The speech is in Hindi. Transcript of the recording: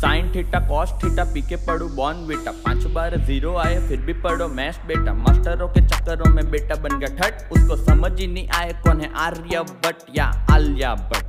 Sign theta cos theta P के पढ़ू बॉर्नविटा, 5 बार जीरो आए फिर भी पढ़ो मैथ्स बेटा। मास्टरों के चक्करों में बेटा बन गया ठट, उसको समझ ही नहीं आए कौन है आर्यभट्ट या आलिया भट्ट।